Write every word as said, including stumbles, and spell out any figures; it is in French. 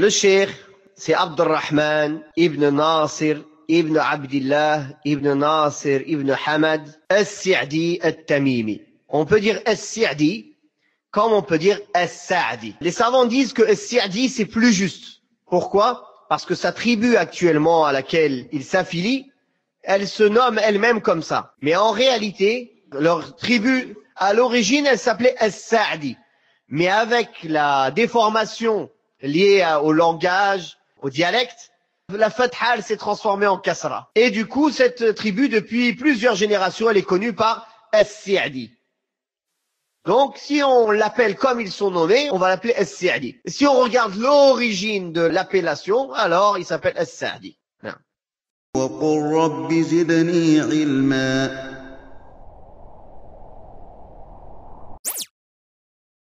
Le cheikh, c'est Abdurrahman Ibn Nasir Ibn Abdillah Ibn Nasir Ibn Hamad As-Si'di Al-Tamimi. On peut dire As-Si'di comme on peut dire As-Sa'di. Les savants disent que As-Si'di c'est plus juste. Pourquoi? Parce que sa tribu actuellement à laquelle il s'affilie, elle se nomme elle-même comme ça. Mais en réalité, leur tribu, à l'origine, elle s'appelait As-Sa'di. Mais avec la déformation liée au langage, au dialecte, la fatha s'est transformée en kasra. Et du coup, cette tribu, depuis plusieurs générations, elle est connue par As-Si'di. Donc, si on l'appelle comme ils sont nommés, on va l'appeler As-Si'di. Si on regarde l'origine de l'appellation, alors il s'appelle As-Sa'di.